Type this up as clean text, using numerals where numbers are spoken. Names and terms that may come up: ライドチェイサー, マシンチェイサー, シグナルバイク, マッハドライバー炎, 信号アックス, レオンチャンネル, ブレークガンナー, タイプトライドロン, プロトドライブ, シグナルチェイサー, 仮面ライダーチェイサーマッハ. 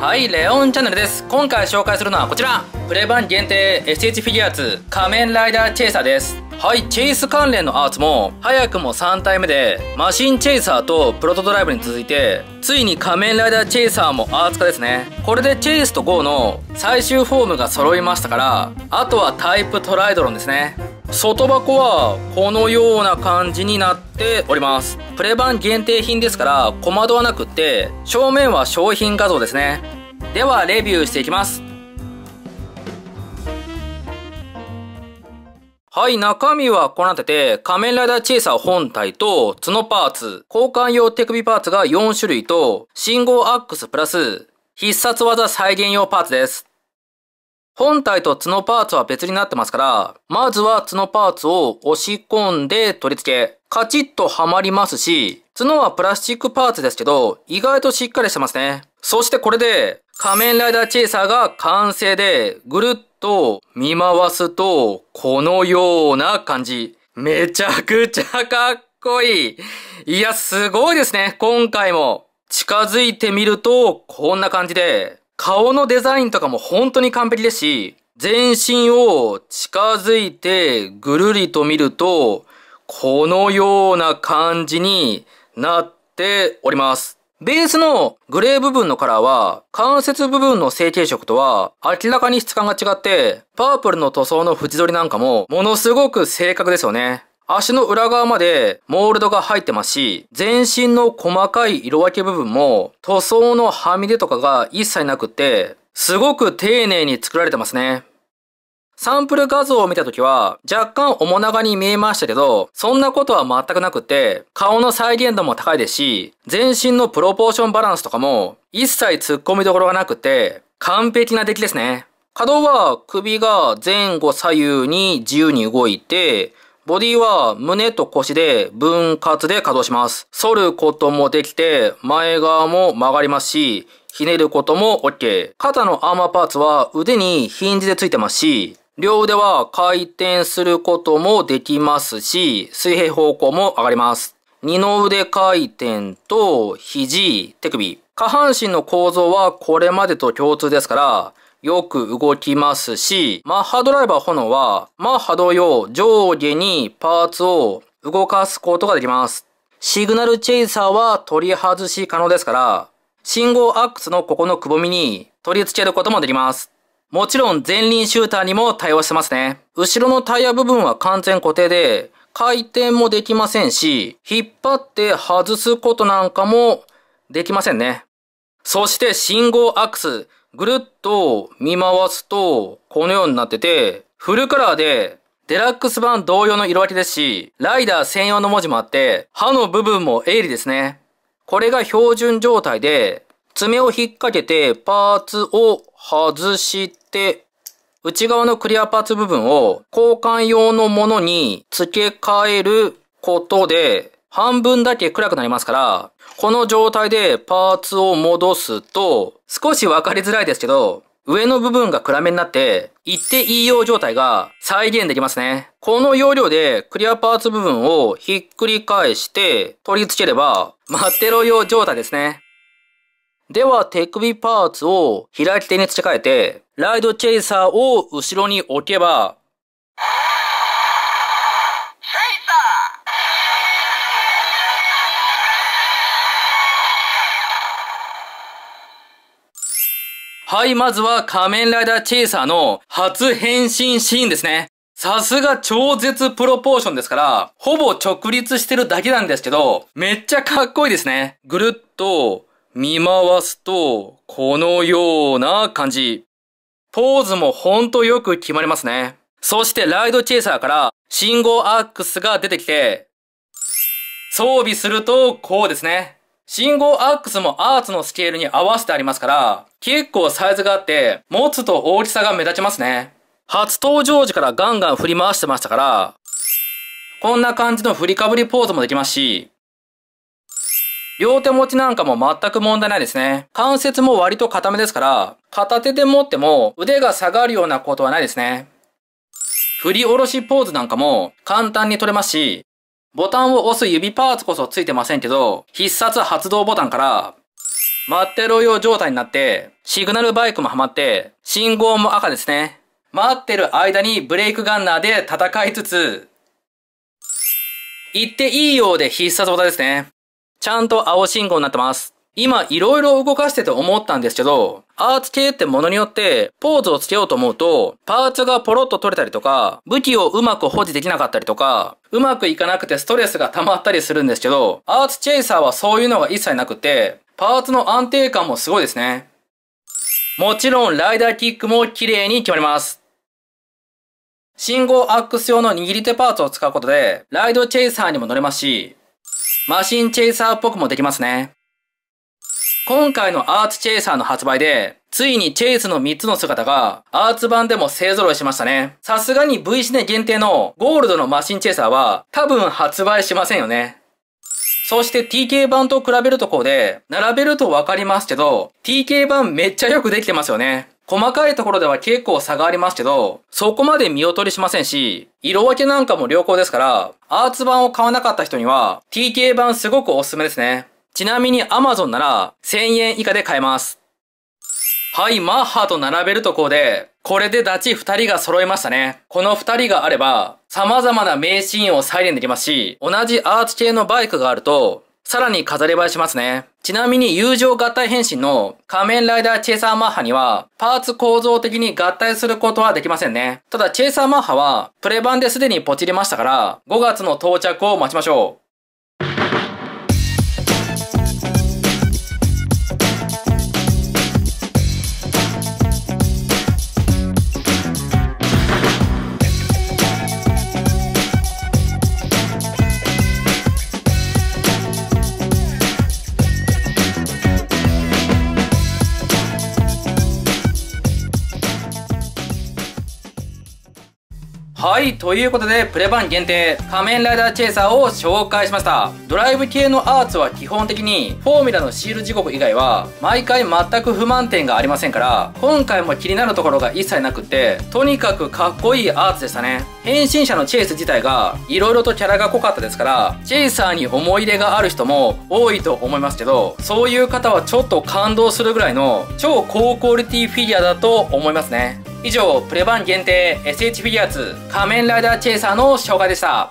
はい、レオンチャンネルです。今回紹介するのはこちら、プレ版限定 SH フィギュア2仮面ライダーチェイサーです。はい、チェイス関連のアーツも早くも3体目で、マシンチェイサーとプロトドライブに続いて、ついに仮面ライダーチェイサーもアーツ化ですね。これでチェイスと GO の最終フォームが揃いましたから、あとはタイプトライドロンですね。外箱はこのような感じになっております。プレ版限定品ですから小窓はなくって、正面は商品画像ですね。ではレビューしていきます。はい、中身はこうなってて、仮面ライダーチェイサー本体と角パーツ、交換用手首パーツが4種類と、信号アックスプラス、必殺技再現用パーツです。本体と角パーツは別になってますから、まずは角パーツを押し込んで取り付け、カチッとはまりますし、角はプラスチックパーツですけど、意外としっかりしてますね。そしてこれで、仮面ライダーチェイサーが完成で、ぐるっと見回すと、このような感じ。めちゃくちゃかっこいい。いや、すごいですね。今回も。近づいてみると、こんな感じで、顔のデザインとかも本当に完璧ですし、全身を近づいてぐるりと見ると、このような感じになっております。ベースのグレー部分のカラーは、関節部分の成型色とは明らかに質感が違って、パープルの塗装の縁取りなんかもものすごく正確ですよね。足の裏側までモールドが入ってますし、全身の細かい色分け部分も塗装のはみ出とかが一切なくって、すごく丁寧に作られてますね。サンプル画像を見たときは若干面長に見えましたけど、そんなことは全くなくって、顔の再現度も高いですし、全身のプロポーションバランスとかも一切突っ込みどころがなくて、完璧な出来ですね。可動は首が前後左右に自由に動いて、ボディは胸と腰で分割で可動します。反ることもできて、前側も曲がりますし、ひねることも OK。肩のアーマーパーツは腕にヒンジでついてますし、両腕は回転することもできますし、水平方向も上がります。二の腕回転と肘、手首。下半身の構造はこれまでと共通ですから、よく動きますし、マッハドライバー炎は、マッハ同様上下にパーツを動かすことができます。シグナルチェイサーは取り外し可能ですから、信号アックスのここのくぼみに取り付けることもできます。もちろん前輪シューターにも対応してますね。後ろのタイヤ部分は完全固定で、回転もできませんし、引っ張って外すことなんかもできませんね。そして信号アクス、ぐるっと見回すと、このようになってて、フルカラーで、デラックス版同様の色分けですし、ライダー専用の文字もあって、刃の部分も鋭利ですね。これが標準状態で、爪を引っ掛けてパーツを外して、内側のクリアパーツ部分を交換用のものに付け替えることで、半分だけ暗くなりますから、この状態でパーツを戻すと、少しわかりづらいですけど、上の部分が暗めになって、一定いいよう状態が再現できますね。この要領でクリアパーツ部分をひっくり返して取り付ければ、待ってろよ状態ですね。では、手首パーツを開き手に付け替えて、ライドチェイサーを後ろに置けば、チェイサー！はい、まずは仮面ライダーチェイサーの初変身シーンですね。さすが超絶プロポーションですから、ほぼ直立してるだけなんですけど、めっちゃかっこいいですね。ぐるっと、見回すと、このような感じ。ポーズもほんとよく決まりますね。そしてライドチェイサーから信号アックスが出てきて、装備するとこうですね。信号アックスもアーツのスケールに合わせてありますから、結構サイズがあって、持つと大きさが目立ちますね。初登場時からガンガン振り回してましたから、こんな感じの振りかぶりポーズもできますし、両手持ちなんかも全く問題ないですね。関節も割と固めですから、片手で持っても腕が下がるようなことはないですね。振り下ろしポーズなんかも簡単に取れますし、ボタンを押す指パーツこそついてませんけど、必殺発動ボタンから、回ってるよう状態になって、シグナルバイクもはまって、信号も赤ですね。回ってる間にブレークガンナーで戦いつつ、行っていいようで必殺技ですね。ちゃんと青信号になってます。今いろいろ動かしてて思ったんですけど、アーツ系ってものによってポーズをつけようと思うと、パーツがポロッと取れたりとか、武器をうまく保持できなかったりとか、うまくいかなくてストレスが溜まったりするんですけど、アーツチェイサーはそういうのが一切なくて、パーツの安定感もすごいですね。もちろんライダーキックも綺麗に決まります。信号アックス用の握り手パーツを使うことで、ライドチェイサーにも乗れますし、マシンチェイサーっぽくもできますね。今回のアーツチェイサーの発売で、ついにチェイスの3つの姿がアーツ版でも勢揃いしましたね。さすがに V シネ限定のゴールドのマシンチェイサーは多分発売しませんよね。そして TK 版と比べるとこうで、並べるとわかりますけど、TK 版めっちゃよくできてますよね。細かいところでは結構差がありますけど、そこまで見劣りしませんし、色分けなんかも良好ですから、アーツ版を買わなかった人には、TK 版すごくおすすめですね。ちなみに Amazon なら、1000円以下で買えます。はい、マッハと並べるとこうで、これでダチ2人が揃いましたね。この2人があれば、様々な名シーンを再現できますし、同じアーツ系のバイクがあると、さらに飾り映えしますね。ちなみに友情合体変身の仮面ライダーチェイサーマッハにはパーツ構造的に合体することはできませんね。ただチェイサーマッハはプレ版ですでにポチりましたから5月の到着を待ちましょう。はい、ということで、プレ版限定、仮面ライダーチェイサーを紹介しました。ドライブ系のアーツは基本的に、フォーミュラのシール時刻以外は、毎回全く不満点がありませんから、今回も気になるところが一切なくって、とにかくかっこいいアーツでしたね。変身者のチェイス自体が、色々とキャラが濃かったですから、チェイサーに思い入れがある人も多いと思いますけど、そういう方はちょっと感動するぐらいの、超高クオリティフィギュアだと思いますね。以上、プレ版限定 SH フィギュアーツ仮面ライダーチェイサーの紹介でした。